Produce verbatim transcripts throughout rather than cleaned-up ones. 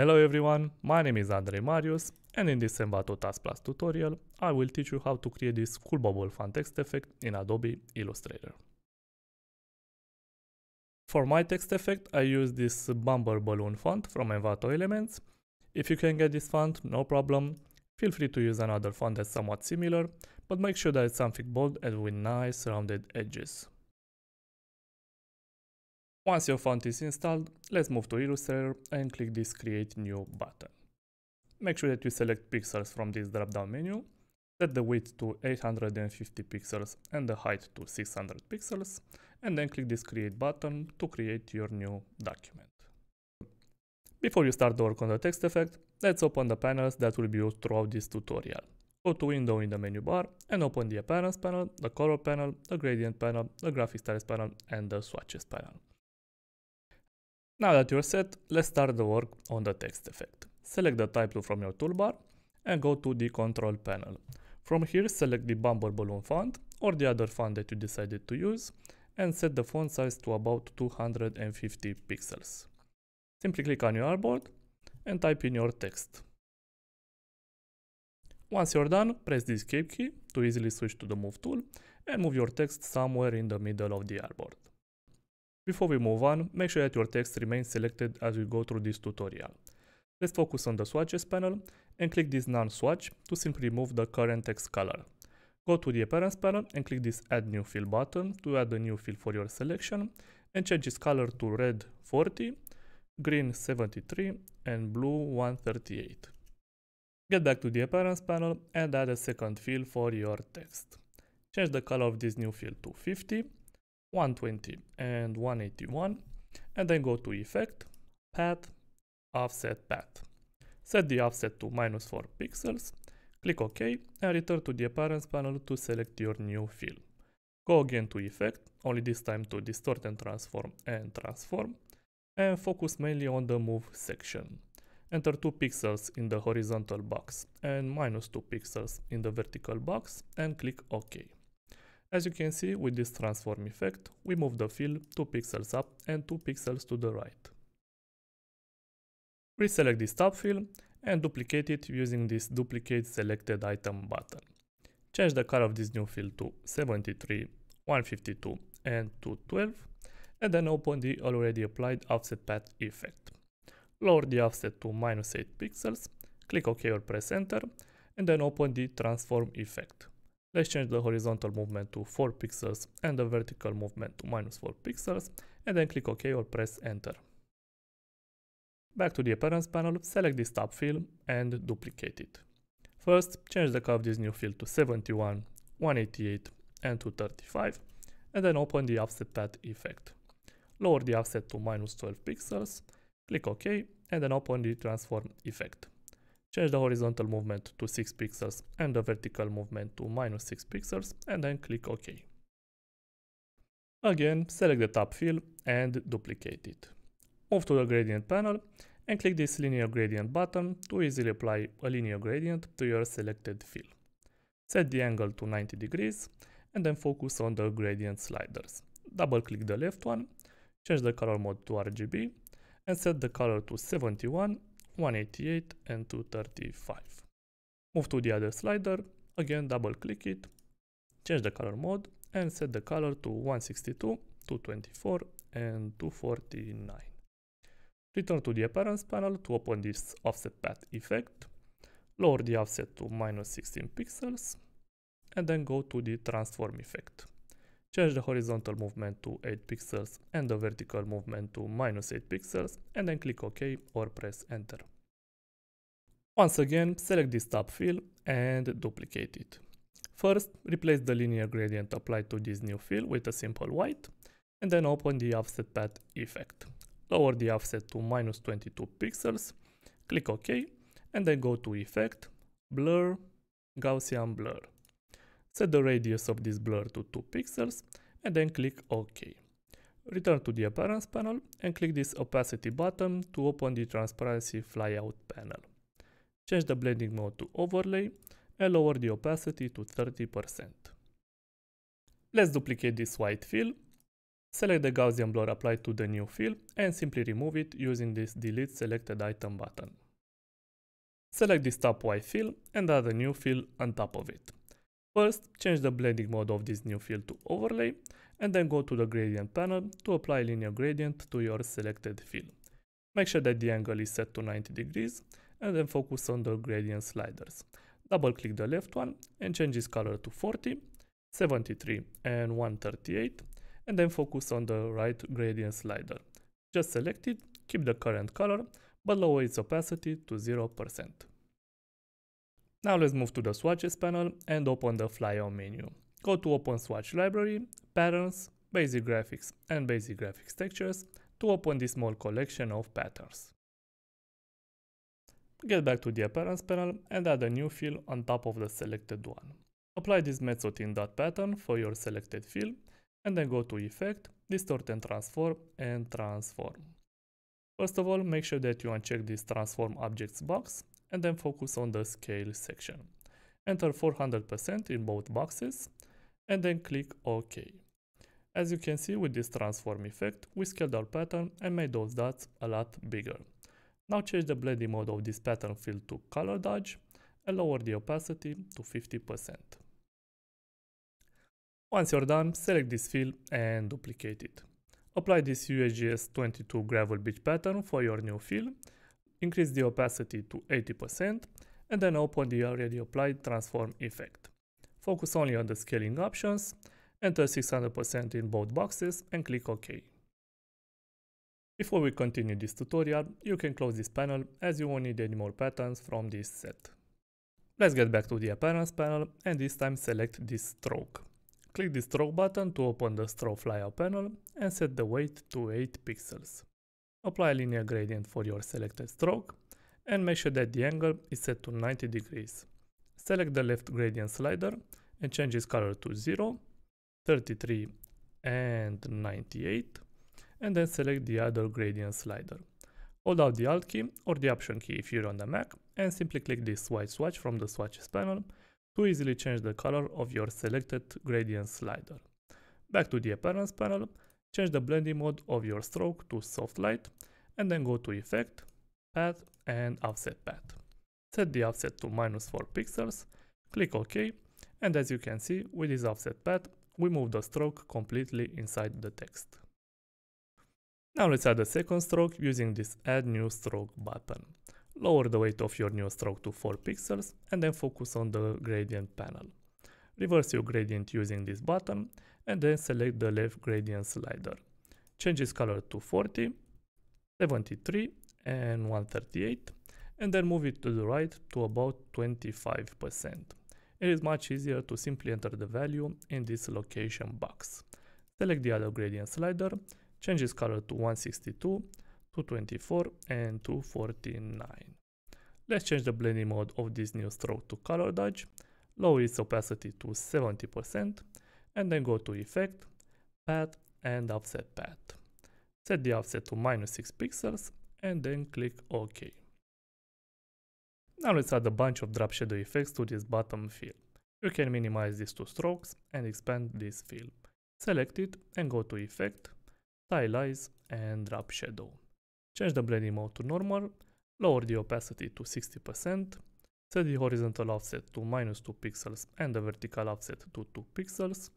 Hello everyone, my name is Andrei Marius, and in this Envato Task Plus tutorial, I will teach you how to create this cool bubble font text effect in Adobe Illustrator. For my text effect, I use this Bumper Balloon font from Envato Elements. If you can get this font, no problem. Feel free to use another font that's somewhat similar, but make sure that it's something bold and with nice rounded edges. Once your font is installed, let's move to Illustrator and click this Create New button. Make sure that you select pixels from this drop-down menu, set the width to eight hundred fifty pixels and the height to six hundred pixels, and then click this Create button to create your new document. Before you start the work on the text effect, let's open the panels that will be used throughout this tutorial. Go to Window in the menu bar and open the Appearance panel, the Color panel, the Gradient panel, the Graphic Styles panel, and the Swatches panel. Now that you're set, let's start the work on the text effect. Select the type tool from your toolbar and go to the Control panel. From here, select the Bumper Balloon font or the other font that you decided to use and set the font size to about two hundred fifty pixels. Simply click on your artboard and type in your text. Once you're done, press the Escape key to easily switch to the Move tool and move your text somewhere in the middle of the artboard. Before we move on, make sure that your text remains selected as we go through this tutorial. Let's focus on the Swatches panel and click this Non-Swatch to simply remove the current text color. Go to the Appearance panel and click this Add New Fill button to add a new fill for your selection and change its color to red forty, green seventy-three and blue one thirty-eight. Get back to the Appearance panel and add a second fill for your text. Change the color of this new fill to fifty. one twenty and one eighty-one, and then go to Effect, Path, Offset Path. Set the offset to minus four pixels, click OK, and return to the Appearance panel to select your new fill. Go again to Effect, only this time to Distort and Transform and Transform, and focus mainly on the Move section. Enter two pixels in the horizontal box and minus two pixels in the vertical box, and click OK. As you can see, with this Transform effect, we move the fill two pixels up and two pixels to the right. Reselect this top fill and duplicate it using this Duplicate Selected Item button. Change the color of this new fill to seventy-three, one fifty-two and two twelve, and then open the already applied Offset Path effect. Lower the offset to minus eight pixels, click OK or press Enter, and then open the Transform effect. Let's change the horizontal movement to four pixels and the vertical movement to minus four pixels, and then click OK or press Enter. Back to the Appearance panel, select this top fill and duplicate it. First, change the color of this new fill to seventy-one, one eighty-eight and two thirty-five, and then open the Offset Path effect. Lower the offset to minus twelve pixels, click OK, and then open the Transform effect. Change the horizontal movement to six pixels and the vertical movement to minus six pixels, and then click OK. Again, select the top fill and duplicate it. Move to the Gradient panel and click this Linear Gradient button to easily apply a linear gradient to your selected fill. Set the angle to ninety degrees and then focus on the gradient sliders. Double-click the left one, change the color mode to R G B, and set the color to seventy-one, one eighty-eight and two thirty-five. Move to the other slider, again double click it, change the color mode and set the color to one sixty-two, two twenty-four and two forty-nine. Return to the Appearance panel to open this Offset Path effect, lower the offset to minus sixteen pixels and then go to the Transform effect. Change the horizontal movement to eight pixels and the vertical movement to minus eight pixels, and then click OK or press Enter. Once again, select this top fill and duplicate it. First, replace the linear gradient applied to this new fill with a simple white, and then open the Offset Path effect. Lower the offset to minus twenty-two pixels, click OK, and then go to Effect, Blur, Gaussian Blur. Set the radius of this blur to two pixels and then click OK. Return to the Appearance panel and click this Opacity button to open the Transparency flyout panel. Change the blending mode to Overlay and lower the opacity to thirty percent. Let's duplicate this white fill, Select the Gaussian blur applied to the new fill and simply remove it using this Delete Selected Item button. Select this top Y fill and add a new fill on top of it. First, change the blending mode of this new fill to Overlay and then go to the Gradient panel to apply linear gradient to your selected fill. Make sure that the angle is set to ninety degrees and then focus on the gradient sliders. Double click the left one and change its color to forty, seventy-three and one thirty-eight and then focus on the right gradient slider. Just select it, keep the current color, but lower its opacity to zero percent. Now let's move to the swatches panel and open the fly-on menu. Go to Open Swatch Library, Patterns, Basic Graphics and Basic Graphics Textures to open this small collection of patterns. Get back to the Appearance panel and add a new fill on top of the selected one. Apply this Mezzotint dot pattern for your selected fill and then go to Effect, Distort and Transform and Transform. First of all, make sure that you uncheck this Transform Objects box and then focus on the Scale section. Enter four hundred percent in both boxes and then click OK. As you can see, with this transform effect, we scaled our pattern and made those dots a lot bigger. Now change the blending mode of this pattern fill to Color Dodge and lower the opacity to fifty percent. Once you're done, select this fill and duplicate it. Apply this U S G S twenty-two gravel beach pattern for your new fill, increase the opacity to eighty percent, and then open the already applied transform effect. Focus only on the scaling options, enter six hundred percent in both boxes and click OK. Before we continue this tutorial, you can close this panel as you won't need any more patterns from this set. Let's get back to the Appearance panel and this time select this stroke. Click the stroke button to open the stroke flyout panel and set the weight to eight pixels. Apply linear gradient for your selected stroke and make sure that the angle is set to ninety degrees. Select the left gradient slider and change its color to zero, thirty-three and ninety-eight and then select the other gradient slider. Hold out the Alt key or the Option key if you're on the Mac and simply click this white swatch from the swatches panel to easily change the color of your selected gradient slider. Back to the Appearance panel, change the blending mode of your stroke to Soft Light and then go to Effect, Path and Offset Path. Set the offset to minus four pixels, click OK, and as you can see, with this offset path, we move the stroke completely inside the text. Now let's add a second stroke using this Add New Stroke button. Lower the weight of your new stroke to four pixels and then focus on the gradient panel. Reverse your gradient using this button and then select the left gradient slider. Change its color to forty, seventy-three and one thirty-eight and then move it to the right to about twenty-five percent. It is much easier to simply enter the value in this location box. Select the other gradient slider, change its color to one sixty-two, two twenty-four and two forty-nine. Let's change the blending mode of this new stroke to Color Dodge, lower its opacity to seventy percent, and then go to Effect, Path and Offset Path. Set the offset to minus six pixels and then click OK. Now let's add a bunch of drop shadow effects to this bottom fill. You can minimize these two strokes and expand this fill. Select it and go to Effect, Stylize and Drop Shadow. Change the blending mode to normal, lower the opacity to sixty percent, set the horizontal offset to minus two pixels and the vertical offset to two pixels,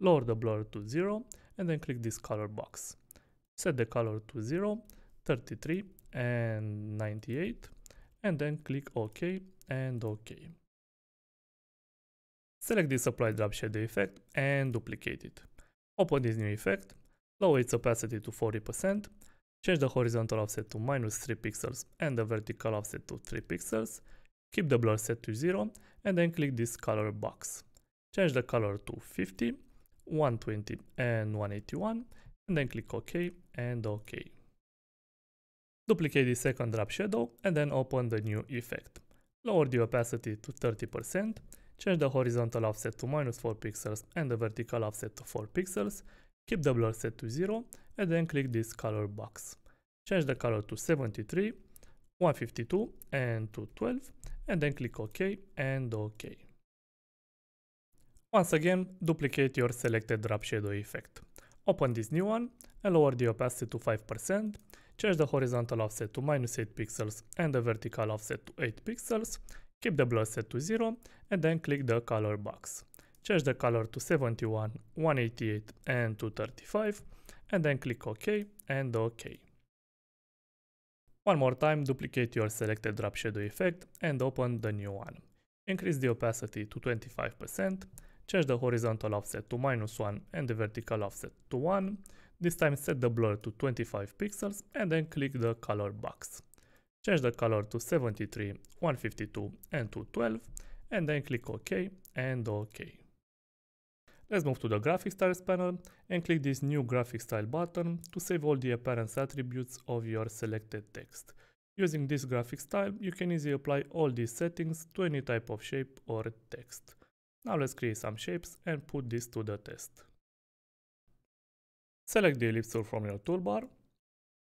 lower the blur to zero and then click this color box. Set the color to zero, thirty-three and ninety-eight and then click OK and OK. Select this Apply Drop Shadow effect and duplicate it. Open this new effect, lower its opacity to forty percent, change the horizontal offset to minus three pixels and the vertical offset to three pixels, keep the blur set to zero and then click this color box. Change the color to fifty, one twenty and one eighty-one and then click OK and OK. Duplicate the second drop shadow and then open the new effect. Lower the opacity to thirty percent, change the horizontal offset to minus four pixels and the vertical offset to four pixels, keep the blur set to zero and then click this color box. Change the color to seventy-three, one fifty-two and two twelve and then click OK and OK. Once again, duplicate your selected drop shadow effect. Open this new one and lower the opacity to five percent, change the horizontal offset to minus eight pixels and the vertical offset to eight pixels, keep the blur set to zero and then click the color box. Change the color to seventy-one, one eighty-eight and two thirty-five and then click OK and OK. One more time, duplicate your selected drop shadow effect and open the new one. Increase the opacity to twenty-five percent, change the horizontal offset to minus one and the vertical offset to one. This time set the blur to twenty-five pixels and then click the color box. Change the color to seventy-three, one fifty-two and two twelve and then click OK and OK. Let's move to the graphic styles panel and click this new graphic style button to save all the appearance attributes of your selected text. Using this graphic style, you can easily apply all these settings to any type of shape or text. Now let's create some shapes and put this to the test. Select the ellipse tool from your toolbar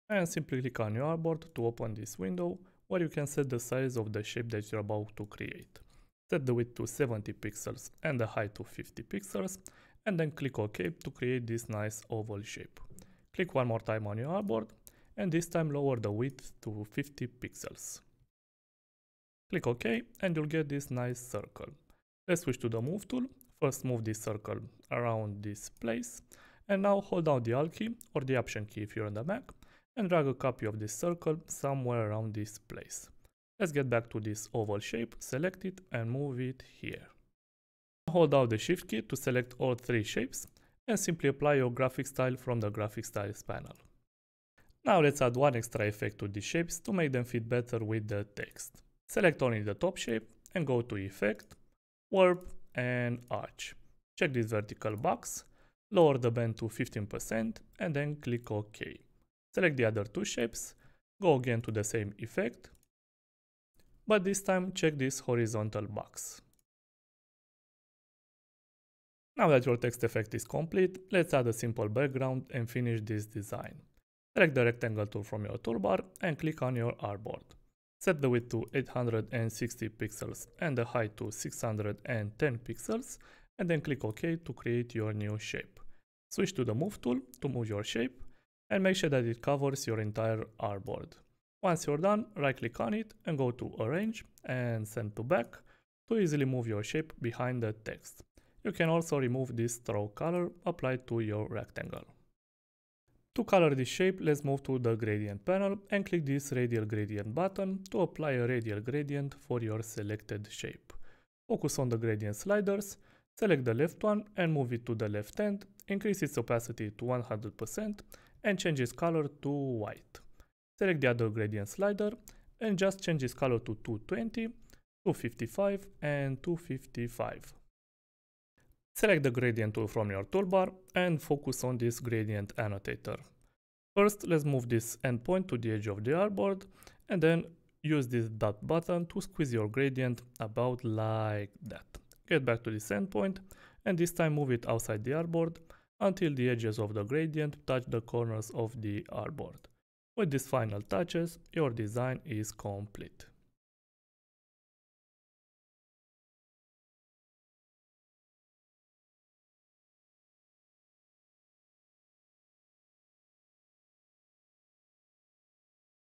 and simply click on your artboard to open this window where you can set the size of the shape that you're about to create. Set the width to seventy pixels and the height to fifty pixels and then click OK to create this nice oval shape. Click one more time on your artboard and this time lower the width to fifty pixels. Click OK and you'll get this nice circle. Let's switch to the move tool. First move this circle around this place and now hold down the Alt key or the Option key if you're on the Mac and drag a copy of this circle somewhere around this place. Let's get back to this oval shape, select it and move it here. Hold down the Shift key to select all three shapes and simply apply your graphic style from the graphic styles panel. Now let's add one extra effect to these shapes to make them fit better with the text. Select only the top shape and go to Effect, Warp and Arch. Check this vertical box, lower the bend to fifteen percent and then click OK. Select the other two shapes, go again to the same effect, but this time check this horizontal box. Now that your text effect is complete, let's add a simple background and finish this design. Select the rectangle tool from your toolbar and click on your artboard. Set the width to eight hundred sixty pixels and the height to six hundred ten pixels and then click OK to create your new shape. Switch to the move tool to move your shape and make sure that it covers your entire artboard. Once you're done, right click on it and go to Arrange and Send to Back to easily move your shape behind the text. You can also remove this stroke color applied to your rectangle. To color this shape, let's move to the gradient panel and click this radial gradient button to apply a radial gradient for your selected shape. Focus on the gradient sliders, select the left one and move it to the left end, increase its opacity to one hundred percent and change its color to white. Select the other gradient slider and just change its color to two twenty, two fifty-five and two fifty-five. Select the gradient tool from your toolbar and focus on this gradient annotator. First, let's move this endpoint to the edge of the artboard and then use this dot button to squeeze your gradient about like that. Get back to this endpoint and this time move it outside the artboard until the edges of the gradient touch the corners of the artboard. With these final touches, your design is complete.